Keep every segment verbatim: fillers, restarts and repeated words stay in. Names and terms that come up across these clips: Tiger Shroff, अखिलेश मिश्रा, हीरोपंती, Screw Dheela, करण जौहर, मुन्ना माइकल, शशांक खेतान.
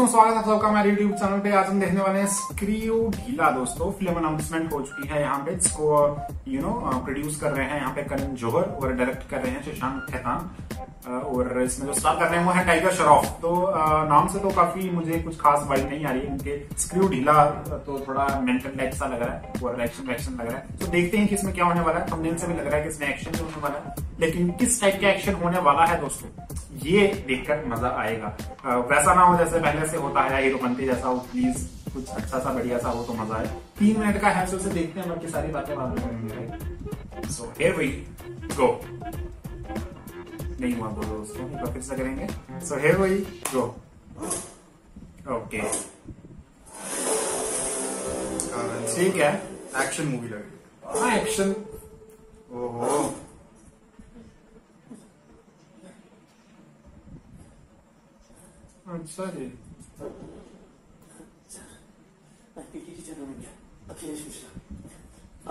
दोस्तों स्वागत है सबका हमारे YouTube चैनल पे। आज हम देखने वाले हैं स्क्रू ढीला। दोस्तों फिल्म अनाउंसमेंट हो चुकी है, यहाँ पे इसको यू नो प्रोड्यूस कर रहे हैं यहाँ पे करण जौहर और डायरेक्ट कर रहे हैं शशांक खेतान और इसमें जो स्टार कर रहे हैं वो है टाइगर श्रॉफ। तो नाम से तो काफी मुझे कुछ खास वाइब नहीं आ रही है उनके। स्क्रू ढीला तो थोड़ा मेंटल टाइप सा लग रहा है और एक्शन एक्शन लग रहा है। तो देखते हैं कि इसमें क्या होने वाला है। थंबनेल से भी लग रहा है कि इसमें एक्शन होने वाला है, लेकिन किस टाइप का एक्शन होने वाला है दोस्तों ये देखकर मजा आएगा। आ, वैसा ना हो जैसे पहले से होता है हीरोपंती जैसा हो, प्लीज कुछ अच्छा सा बढ़िया सा हो तो मजा आए। तीन मिनट का है तो उसे देखते हैं, बाकी सारी बातें बाद में करेंगे। So here we go. नहीं हुआ बोलो दोस्तों, एक बार फिर से करेंगे। So here we go. Okay ठीक है, एक्शन मूवी लग रही है। एक्शन ओहो अच्छा जी। सर अखिलेश मिश्रा,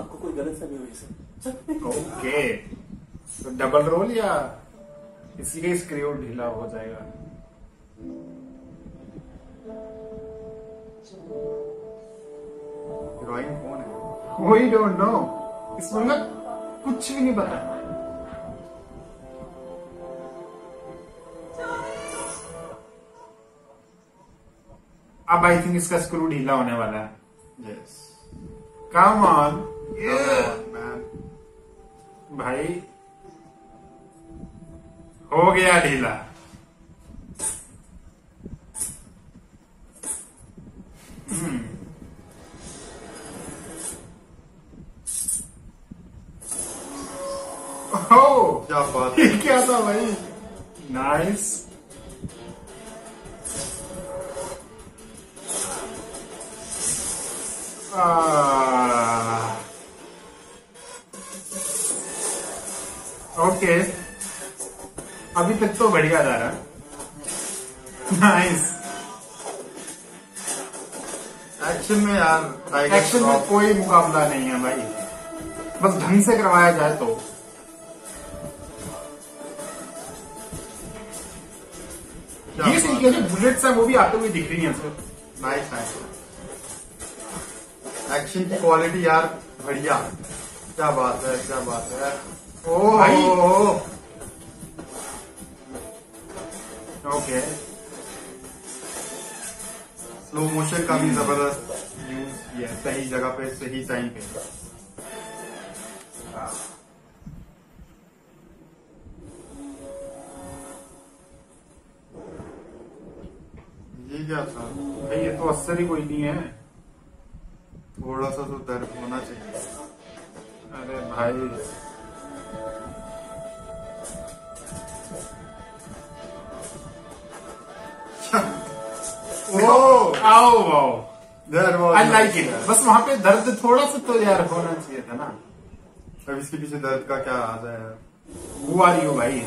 आपको कोई गलत फहमी हुई है? ओके तो डबल रोल या इसीलिए स्क्रू ढीला हो जाएगा। हीरोइन कौन है? वी डोंट नो, इसमें कुछ भी नहीं पता। अब आई थिंक इसका स्क्रू ढीला होने वाला है। यस कम ऑन मैन, भाई हो गया ढीला। हो क्या बात, क्या था भाई। Nice Ah. ओके अभी तक तो बढ़िया जा रहा है। नाइस एक्शन में यार, एक्शन में कोई मुकाबला नहीं है भाई, बस ढंग से करवाया जाए तो। ये सही है, बुलेट्स है वो भी आते हुए दिख रही है। नाइस नाइस एक्शन की क्वालिटी यार बढ़िया। क्या बात है, क्या बात है। ओ भाई ओके स्लो मोशन का भी जबरदस्त यूज किया, सही जगह पे सही टाइम पे। ये क्या था भाई, ये तो असर ही कोई नहीं है, थोड़ा सा तो दर्द होना चाहिए। अरे भाई ओ आओ वाओ दर्द, आई लाइक इट। बस वहां पे दर्द थोड़ा सा तो यार होना चाहिए था ना। अब इसके पीछे दर्द का क्या आ रहा है, वो आ रही हो भाई।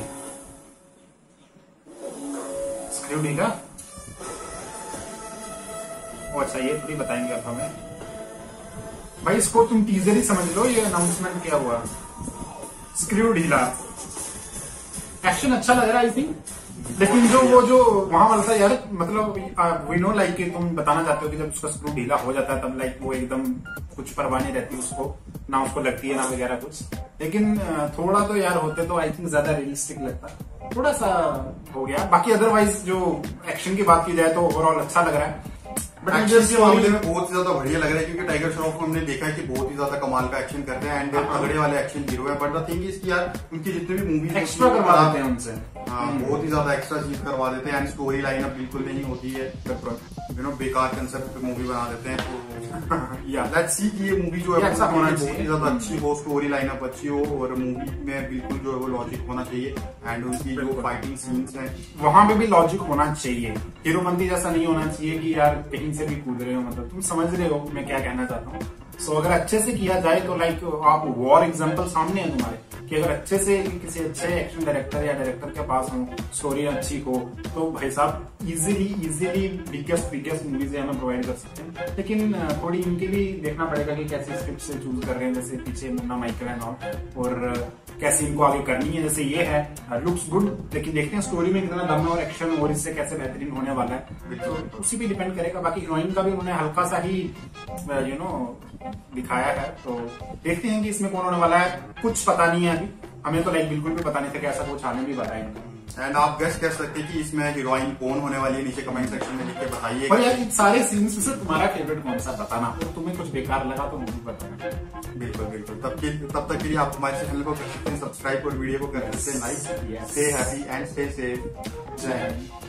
स्क्रू ढीला अच्छा ये थोड़ी बताएंगे आप हमें भाई। इसको तुम टीजर ही समझ लो, ये अनाउंसमेंट क्या हुआ। स्क्रू ढीला एक्शन अच्छा लग रहा है आई थिंक, लेकिन जो वो जो वहां वाला था यार, मतलब वी नो लाइक कि तुम बताना चाहते हो कि जब उसका स्क्रू ढीला हो जाता है तब लाइक वो एकदम कुछ परवाह नहीं रहती उसको, ना उसको लगती है ना वगैरह कुछ। लेकिन थोड़ा तो यार होते तो आई थिंक ज्यादा रियलिस्टिक लगता, थोड़ा सा हो गया। बाकी अदरवाइज जो एक्शन की बात की जाए तो ओवरऑल अच्छा लग रहा है। बट एक्शन के मामले में बहुत ही ज्यादा बढ़िया लग रहा है, क्योंकि टाइगर श्रॉफ को हमने देखा है कि बहुत ही ज्यादा कमाल का एक्शन करते हैं एंड तगड़े वाले एक्शन हीरो हैं। बट द थिंग इज कि यार उनकी जितनी भी मूवीज एक्स्ट्रा करवा देते हैं उनसे, हाँ बहुत ही ज्यादा एक्स्ट्रा चीज करवा देते हैं एंड स्टोरी लाइन अब बिल्कुल नहीं होती है, यू नो बेकार कंसेप्ट पे मूवी बना देते हैं। तो या लेट्स सी कि ये मूवी जो है बहुत ही ज्यादा अच्छी हो, स्टोरी लाइन अप अच्छी हो और मूवी में बिल्कुल जो है वो लॉजिक होना चाहिए एंड उनकी जो फाइटिंग सीन्स है वहां पे भी लॉजिक होना चाहिए। हीरोपंती जैसा नहीं होना चाहिए कि यार से भी कूद रहे हो, मतलब तुम समझ रहे हो मैं क्या कहना चाहता हूँ। सो अगर अच्छे से किया जाए तो लाइक आप वॉर एग्जाम्पल सामने है तुम्हारे कि अगर अच्छे से किसी अच्छे एक्शन डायरेक्टर या डायरेक्टर के पास हो, स्टोरी अच्छी हो, तो भाई साहब easily easily biggest biggest movies हमें प्रोवाइड कर सकते हैं। लेकिन थोड़ी इनके भी देखना पड़ेगा कि कैसे स्क्रिप्ट से चूज कर रहे हैं, जैसे पीछे मुन्ना माइकल एंड ऑल, और कैसे इनको आगे करनी है। जैसे ये है लुक्स गुड, लेकिन देखते हैं स्टोरी में कितना दम है और एक्शन और इससे कैसे बेहतरीन होने वाला है, तो उसी पे डिपेंड करेगा। बाकी हीरोइन का भी उन्हें हल्का सा ही यू नो दिखाया है, तो देखते हैं कि इसमें कौन होने वाला है, कुछ पता नहीं है अभी हमें, तो लाइक बिल्कुल भी पता नहीं था कि ऐसा कुछ आने भी बताया। एंड आप गेस कर सकते हैं कि इसमें हीरोइन कौन होने वाली है, नीचे कमेंट सेक्शन में लिख के बताइए। और यार सारे सीन्स में से तुम्हारा फेवरेट कौन सा बताना, और तुम्हें कुछ बेकार लगा तो मुझे बताना। बिल्कुल बिल्कुल, तब के तब तक के लिए आप हमारे चैनल को कर सकते हैं सब्सक्राइब और वीडियो को कर सकते हैं like. Stay happy and stay safe. जय हिंद।